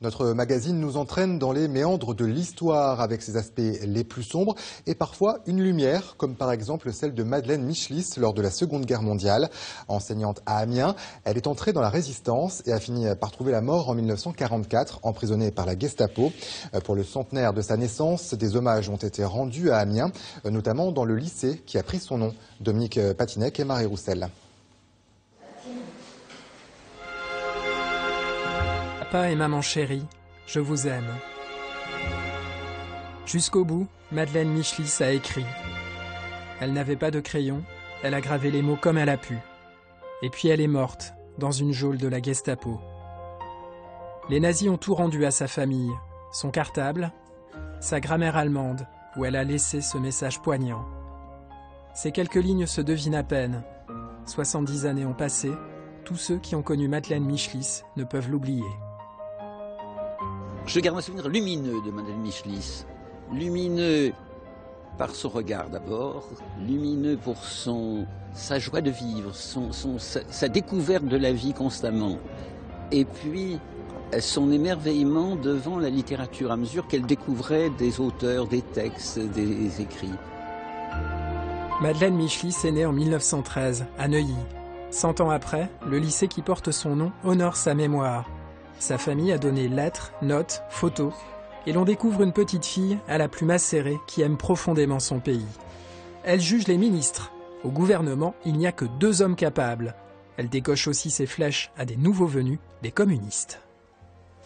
Notre magazine nous entraîne dans les méandres de l'histoire avec ses aspects les plus sombres et parfois une lumière, comme par exemple celle de Madeleine Michelis lors de la Seconde Guerre mondiale. Enseignante à Amiens, elle est entrée dans la résistance et a fini par trouver la mort en 1944, emprisonnée par la Gestapo. Pour le centenaire de sa naissance, des hommages ont été rendus à Amiens, notamment dans le lycée qui a pris son nom. Dominique Patinec et Marie Roussel. Papa et maman chérie, je vous aime. Jusqu'au bout, Madeleine Michelis a écrit. Elle n'avait pas de crayon, elle a gravé les mots comme elle a pu. Et puis elle est morte, dans une geôle de la Gestapo. Les nazis ont tout rendu à sa famille, son cartable, sa grammaire allemande, où elle a laissé ce message poignant. Ces quelques lignes se devinent à peine. 70 années ont passé, tous ceux qui ont connu Madeleine Michelis ne peuvent l'oublier. Je garde un souvenir lumineux de Madeleine Michelis. Lumineux par son regard d'abord, lumineux pour sa joie de vivre, sa découverte de la vie constamment. Et puis son émerveillement devant la littérature à mesure qu'elle découvrait des auteurs, des textes, des écrits. Madeleine Michelis est née en 1913 à Neuilly. 100 ans après, le lycée qui porte son nom honore sa mémoire. Sa famille a donné lettres, notes, photos, et l'on découvre une petite fille à la plume acérée qui aime profondément son pays. Elle juge les ministres. Au gouvernement, il n'y a que 2 hommes capables. Elle décoche aussi ses flèches à des nouveaux venus, des communistes.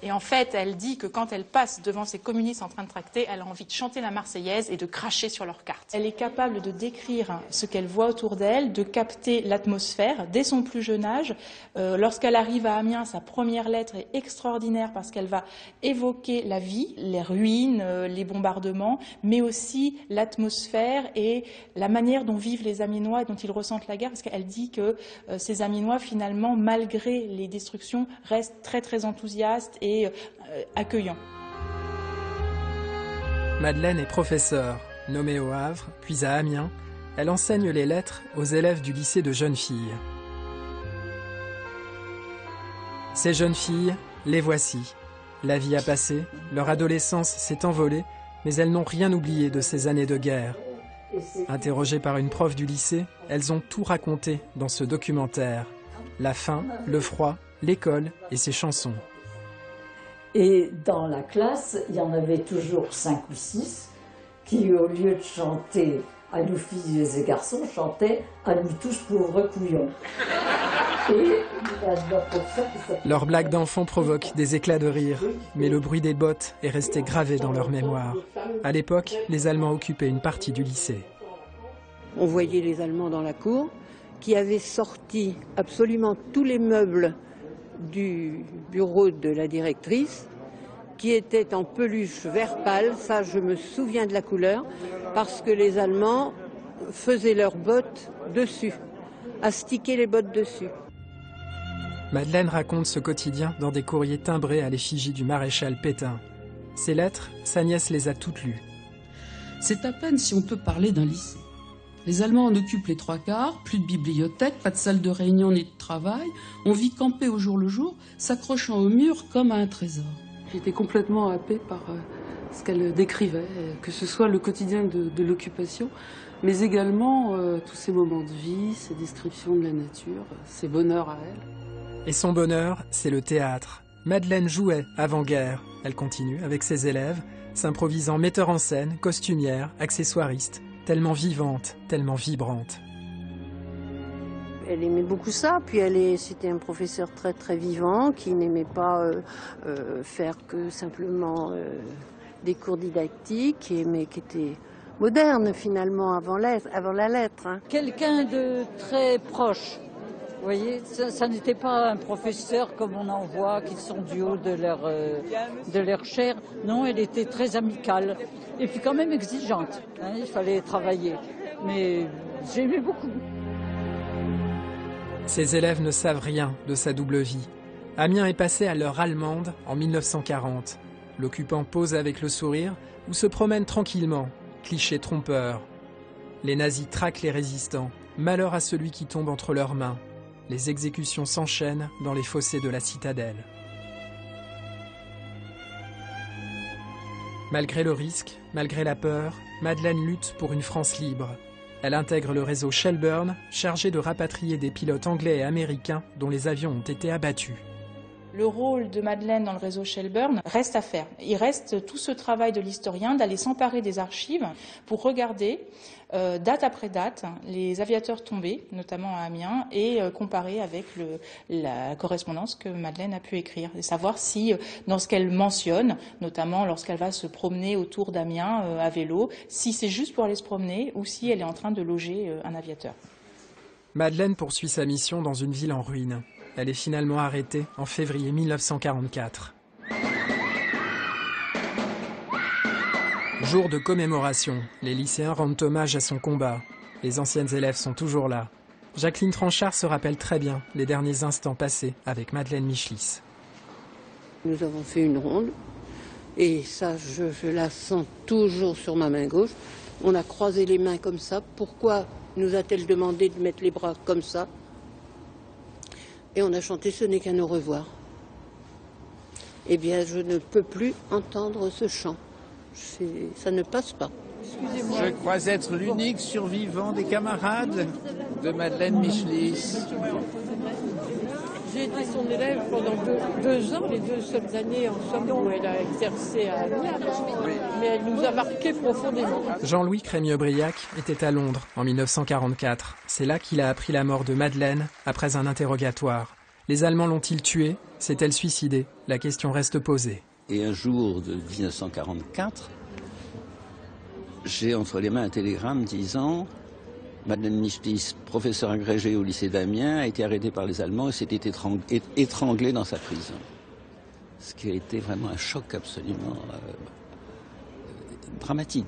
Et en fait, elle dit que quand elle passe devant ces communistes en train de tracter, elle a envie de chanter la Marseillaise et de cracher sur leurs cartes. Elle est capable de décrire ce qu'elle voit autour d'elle, de capter l'atmosphère dès son plus jeune âge. Lorsqu'elle arrive à Amiens, sa première lettre est extraordinaire parce qu'elle va évoquer la vie, les ruines, les bombardements, mais aussi l'atmosphère et la manière dont vivent les Amiénois et dont ils ressentent la guerre. Parce qu'elle dit que ces Amiénois, finalement, malgré les destructions, restent très très enthousiastes et accueillant. Madeleine est professeure. Nommée au Havre, puis à Amiens, elle enseigne les lettres aux élèves du lycée de jeunes filles. Ces jeunes filles, les voici. La vie a passé, leur adolescence s'est envolée, mais elles n'ont rien oublié de ces années de guerre. Interrogées par une prof du lycée, elles ont tout raconté dans ce documentaire. La faim, le froid, l'école et ses chansons. Et dans la classe, il y en avait toujours 5 ou 6 qui, au lieu de chanter « à nous filles et garçons », chantaient « à nous tous pauvres couillons ». Leurs blagues d'enfants provoquent des éclats de rire, mais le bruit des bottes est resté gravé dans leur mémoire. À l'époque, les Allemands occupaient une partie du lycée. On voyait les Allemands dans la cour, qui avaient sorti absolument tous les meubles du bureau de la directrice, qui était en peluche vert pâle. Ça, je me souviens de la couleur, parce que les Allemands faisaient leurs bottes dessus, astiquaient les bottes dessus. Madeleine raconte ce quotidien dans des courriers timbrés à l'effigie du maréchal Pétain. Ces lettres, sa nièce les a toutes lues. C'est à peine si on peut parler d'un lycée. Les Allemands en occupent les 3 quarts, plus de bibliothèque, pas de salle de réunion ni de travail. On vit campé au jour le jour, s'accrochant au mur comme à un trésor. J'étais complètement happée par ce qu'elle décrivait, que ce soit le quotidien de l'occupation, mais également tous ces moments de vie, ces descriptions de la nature, ses bonheurs à elle. Et son bonheur, c'est le théâtre. Madeleine jouait avant-guerre. Elle continue avec ses élèves, s'improvisant metteur en scène, costumière, accessoiriste. Tellement vivante, tellement vibrante. Elle aimait beaucoup ça, puis c'était un professeur très très vivant qui n'aimait pas faire que simplement des cours didactiques, mais qui était moderne finalement avant la lettre. Hein. Quelqu'un de très proche, vous voyez, ça n'était pas un professeur comme on en voit, qui sont du haut de leur chair. Non, elle était très amicale. Et puis quand même exigeante, hein, il fallait travailler, mais j'aimais beaucoup. Ces élèves ne savent rien de sa double vie. Amiens est passé à l'heure allemande en 1940. L'occupant pose avec le sourire ou se promène tranquillement, cliché trompeur. Les nazis traquent les résistants, malheur à celui qui tombe entre leurs mains. Les exécutions s'enchaînent dans les fossés de la citadelle. Malgré le risque, malgré la peur, Madeleine lutte pour une France libre. Elle intègre le réseau Shelburne, chargé de rapatrier des pilotes anglais et américains dont les avions ont été abattus. Le rôle de Madeleine dans le réseau Shelburne reste à faire. Il reste tout ce travail de l'historien d'aller s'emparer des archives pour regarder, date après date, les aviateurs tombés, notamment à Amiens, et comparer avec la correspondance que Madeleine a pu écrire. Et savoir si, dans ce qu'elle mentionne, notamment lorsqu'elle va se promener autour d'Amiens à vélo, si c'est juste pour aller se promener ou si elle est en train de loger un aviateur. Madeleine poursuit sa mission dans une ville en ruine. Elle est finalement arrêtée en février 1944. Jour de commémoration, les lycéens rendent hommage à son combat. Les anciennes élèves sont toujours là. Jacqueline Tranchard se rappelle très bien les derniers instants passés avec Madeleine Michelis. Nous avons fait une ronde et ça, je la sens toujours sur ma main gauche. On a croisé les mains comme ça. Pourquoi nous a-t-elle demandé de mettre les bras comme ça ? Et on a chanté « Ce n'est qu'un au revoir ». Eh bien, je ne peux plus entendre ce chant. Ça ne passe pas. Je crois être l'unique survivant des camarades de Madeleine Michelis. J'ai été son élève pendant deux ans, les deux seules années en somme où elle a exercé à Amiens. Mais elle nous a marqués profondément. Jean-Louis Crémieux-Briac était à Londres en 1944. C'est là qu'il a appris la mort de Madeleine après un interrogatoire. Les Allemands l'ont-ils tuée? S'est-elle suicidée? La question reste posée. Et un jour de 1944, j'ai entre les mains un télégramme disant... Madeleine Michelis, professeur agrégée au lycée d'Amiens, a été arrêtée par les Allemands et s'est étranglée dans sa prison. Ce qui a été vraiment un choc absolument dramatique.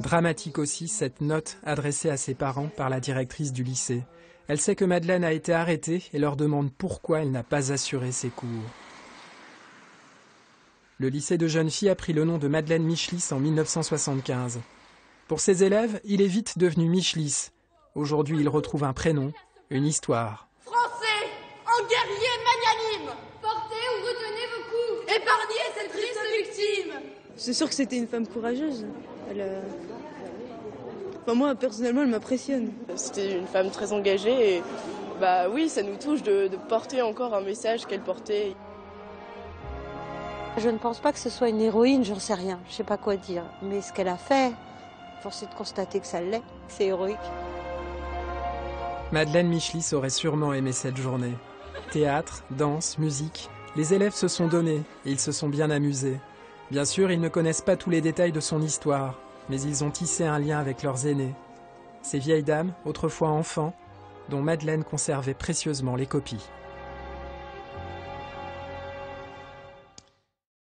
Dramatique aussi cette note adressée à ses parents par la directrice du lycée. Elle sait que Madeleine a été arrêtée et leur demande pourquoi elle n'a pas assuré ses cours. Le lycée de jeunes filles a pris le nom de Madeleine Michelis en 1975. Pour ses élèves, il est vite devenu Michelis. Aujourd'hui, il retrouve un prénom, une histoire. Français, en guerrier magnanime, portez ou retenez vos coups, épargnez cette triste victime. C'est sûr que c'était une femme courageuse. Enfin, moi, personnellement, elle m'impressionne. C'était une femme très engagée et bah, oui, ça nous touche de porter encore un message qu'elle portait. Je ne pense pas que ce soit une héroïne, j'en sais rien, je ne sais pas quoi dire. Mais ce qu'elle a fait... Force est de constater que ça l'est, c'est héroïque. Madeleine Michelis aurait sûrement aimé cette journée. Théâtre, danse, musique, les élèves se sont donnés et ils se sont bien amusés. Bien sûr, ils ne connaissent pas tous les détails de son histoire, mais ils ont tissé un lien avec leurs aînés. Ces vieilles dames, autrefois enfants, dont Madeleine conservait précieusement les copies.